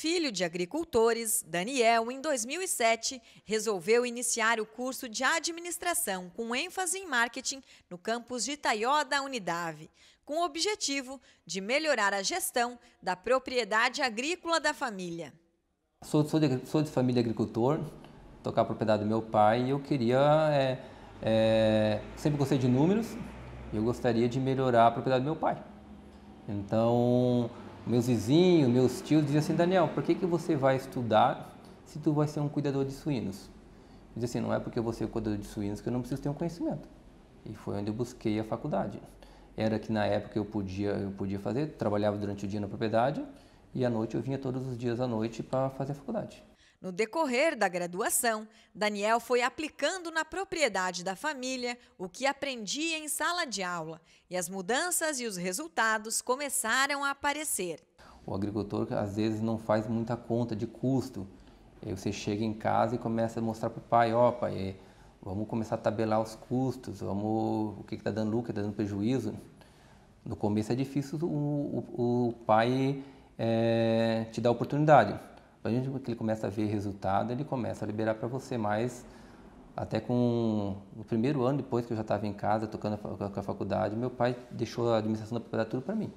Filho de agricultores, Daniel, em 2007, resolveu iniciar o curso de administração com ênfase em marketing no campus de Taió da Unidade, com o objetivo de melhorar a gestão da propriedade agrícola da família. Sou de família agricultor, tocar a propriedade do meu pai e eu queria... sempre gostei de números e eu gostaria de melhorar a propriedade do meu pai. Então... meus vizinhos, meus tios diziam assim, Daniel, por que você vai estudar se tu vai ser um cuidador de suínos? Eu dizia assim, não é porque eu vou ser um cuidador de suínos que eu não preciso ter um conhecimento. E foi onde eu busquei a faculdade. Era que na época eu podia fazer, trabalhava durante o dia na propriedade e à noite eu vinha todos os dias à noite para fazer a faculdade. No decorrer da graduação, Daniel foi aplicando na propriedade da família o que aprendia em sala de aula e as mudanças e os resultados começaram a aparecer. O agricultor às vezes não faz muita conta de custo. Aí você chega em casa e começa a mostrar para o pai, ó pai, vamos começar a tabelar os custos, o que está dando lucro, o que está dando prejuízo. No começo é difícil o pai te dar oportunidade. A gente que ele começa a ver resultado, ele começa a liberar para você mais. Até com o primeiro ano, depois que eu já estava em casa, tocando com a faculdade, meu pai deixou a administração da propriedade tudo para mim.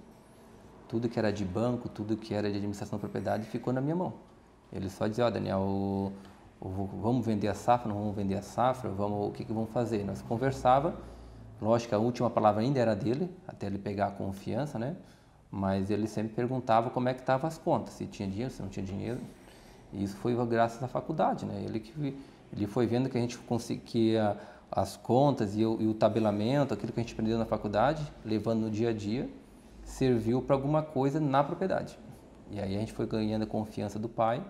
Tudo que era de banco, tudo que era de administração da propriedade ficou na minha mão. Ele só dizia, ó Daniel, vamos vender a safra, não vamos vender a safra, o que vamos fazer? Nós conversava, lógico que a última palavra ainda era dele, até ele pegar a confiança, né? Mas ele sempre perguntava como é que estavam as contas, se tinha dinheiro, se não tinha dinheiro. E isso foi graças à faculdade, né? Ele foi vendo que a gente conseguia as contas e o tabelamento, aquilo que a gente aprendeu na faculdade, levando no dia a dia, serviu para alguma coisa na propriedade. E aí a gente foi ganhando a confiança do pai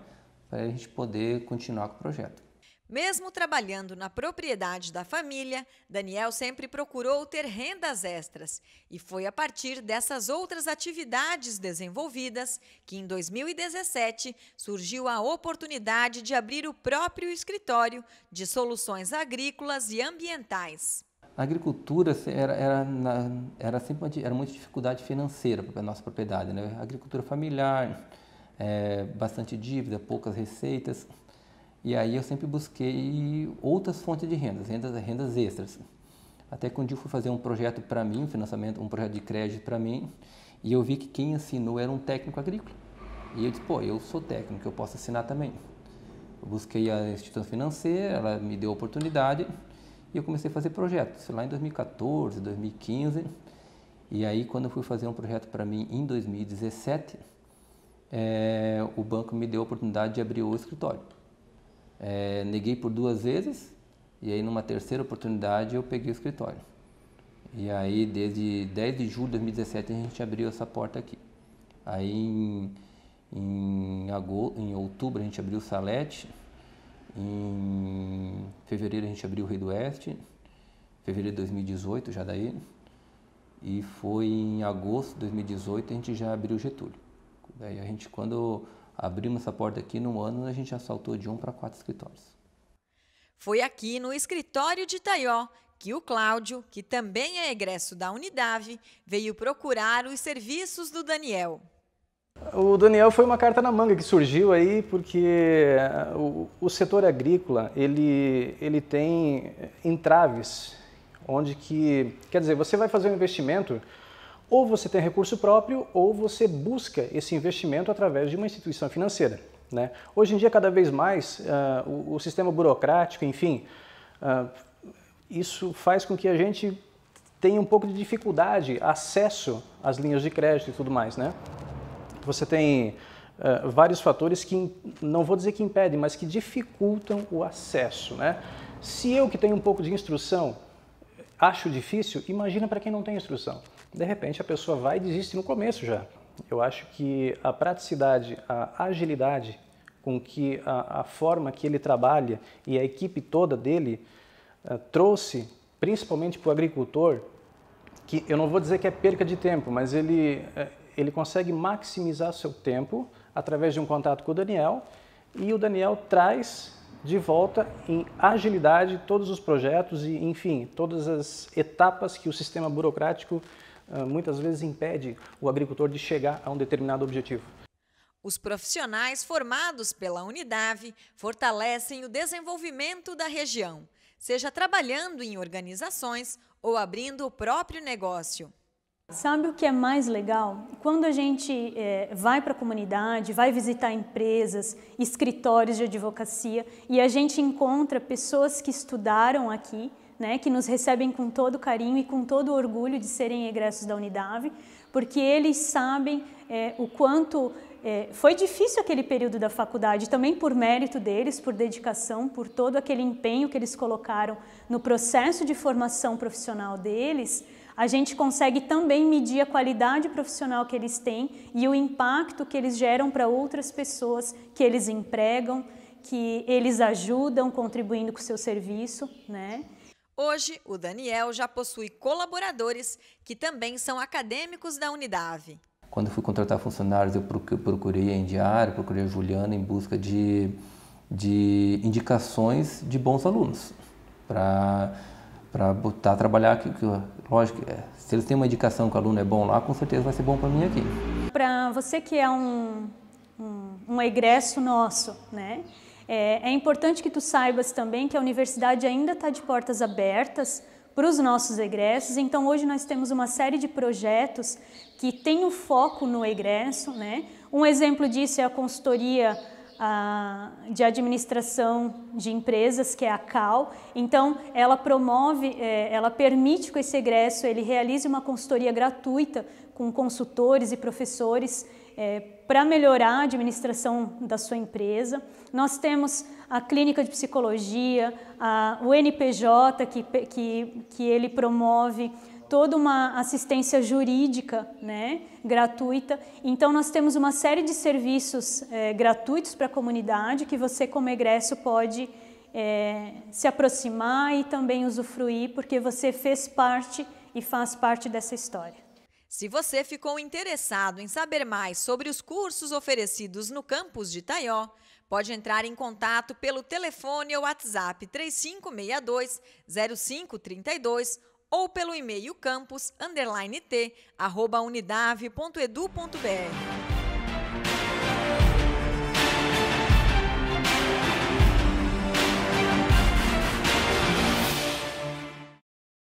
para a gente poder continuar com o projeto. Mesmo trabalhando na propriedade da família, Daniel sempre procurou ter rendas extras. E foi a partir dessas outras atividades desenvolvidas que, em 2017, surgiu a oportunidade de abrir o próprio escritório de soluções agrícolas e ambientais. A agricultura era muita dificuldade financeira para a nossa propriedade, né? Agricultura familiar, bastante dívida, poucas receitas. E aí eu sempre busquei outras fontes de rendas extras. Até que um dia eu fui fazer um projeto para mim, um financiamento, um projeto de crédito para mim, e eu vi que quem assinou era um técnico agrícola. E eu disse, pô, eu sou técnico, eu posso assinar também. Eu busquei a instituição financeira, ela me deu a oportunidade, e eu comecei a fazer projetos, lá em 2014, 2015. E aí quando eu fui fazer um projeto para mim em 2017, o banco me deu a oportunidade de abrir o escritório. Neguei por duas vezes e aí numa terceira oportunidade eu peguei o escritório. E aí desde 10 de julho de 2017 a gente abriu essa porta aqui. Aí em outubro a gente abriu o Salete, em fevereiro a gente abriu o Rio do Oeste, fevereiro de 2018 já daí, e foi em agosto de 2018 a gente já abriu o Getúlio. Daí a gente quando... abrimos essa porta aqui num ano, a gente já saltou de 1 para 4 escritórios. Foi aqui no escritório de Taió que o Cláudio, que também é egresso da Unidade, veio procurar os serviços do Daniel. O Daniel foi uma carta na manga que surgiu aí porque o setor agrícola ele tem entraves, onde que quer dizer, você vai fazer um investimento. Ou você tem recurso próprio, ou você busca esse investimento através de uma instituição financeira, né? Hoje em dia, cada vez mais, o sistema burocrático, enfim, isso faz com que a gente tenha um pouco de dificuldade, acesso às linhas de crédito e tudo mais, né? Você tem vários fatores que, não vou dizer que impedem, mas que dificultam o acesso, né? Se eu que tenho um pouco de instrução, acho difícil, imagina para quem não tem instrução. De repente a pessoa vai e desiste no começo já. Eu acho que a praticidade, a agilidade com que a forma que ele trabalha e a equipe toda dele trouxe, principalmente para o agricultor, que eu não vou dizer que é perca de tempo, mas ele consegue maximizar seu tempo através de um contato com o Daniel e o Daniel traz de volta em agilidade todos os projetos e, enfim, todas as etapas que o sistema burocrático muitas vezes impede o agricultor de chegar a um determinado objetivo. Os profissionais formados pela Unidade fortalecem o desenvolvimento da região, seja trabalhando em organizações ou abrindo o próprio negócio. Sabe o que é mais legal? Quando a gente vai para a comunidade, vai visitar empresas, escritórios de advocacia e a gente encontra pessoas que estudaram aqui, né, que nos recebem com todo carinho e com todo orgulho de serem egressos da Unidade, porque eles sabem o quanto foi difícil aquele período da faculdade, também por mérito deles, por dedicação, por todo aquele empenho que eles colocaram no processo de formação profissional deles. A gente consegue também medir a qualidade profissional que eles têm e o impacto que eles geram para outras pessoas que eles empregam, que eles ajudam contribuindo com o seu serviço, né? Hoje, o Daniel já possui colaboradores que também são acadêmicos da Unidade. Quando eu fui contratar funcionários, eu procurei a Endiara, procurei a Juliana em busca de indicações de bons alunos para botar trabalhar aqui. Lógico, se eles têm uma indicação que o aluno é bom lá, com certeza vai ser bom para mim aqui. Para você que é um egresso nosso, né? É importante que tu saibas também que a universidade ainda está de portas abertas para os nossos egressos, então hoje nós temos uma série de projetos que tem o foco no egresso, né? Um exemplo disso é a consultoria de administração de empresas, que é a CAL. Então, ela promove, ela permite que esse egresso ele realize uma consultoria gratuita com consultores e professores para melhorar a administração da sua empresa. Nós temos a clínica de psicologia, o NPJ, que ele promove toda uma assistência jurídica, né, gratuita. Então, nós temos uma série de serviços gratuitos para a comunidade que você, como egresso, pode se aproximar e também usufruir, porque você fez parte e faz parte dessa história. Se você ficou interessado em saber mais sobre os cursos oferecidos no campus de Taió, pode entrar em contato pelo telefone ou WhatsApp 3562-0532 ou pelo e-mail campus_t@unidave.edu.br.